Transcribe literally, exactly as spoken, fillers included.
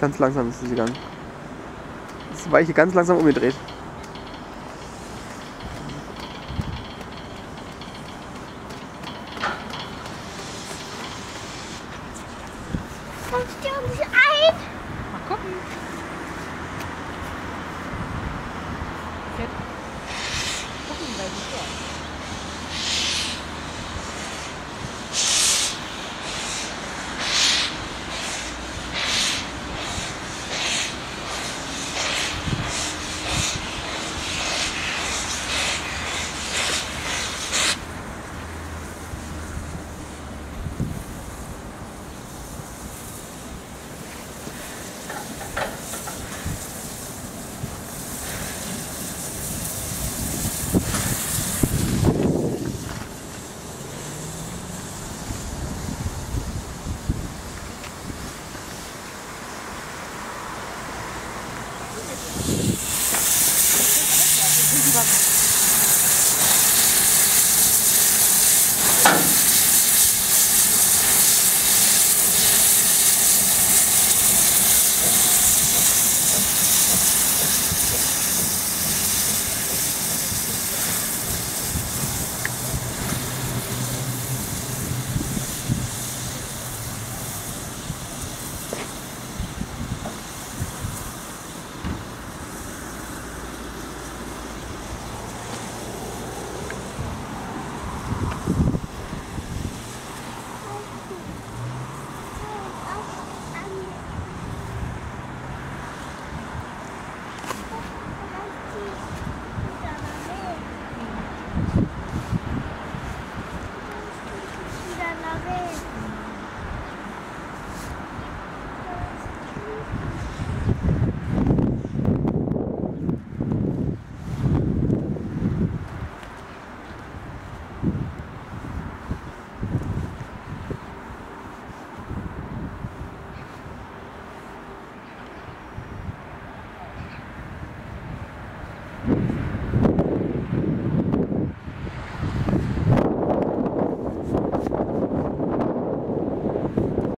Ganz langsam ist es gegangen. Das Weiche ganz langsam umgedreht. Sonst stürmen sie ein! Mal gucken. Gucken, weil sie stört.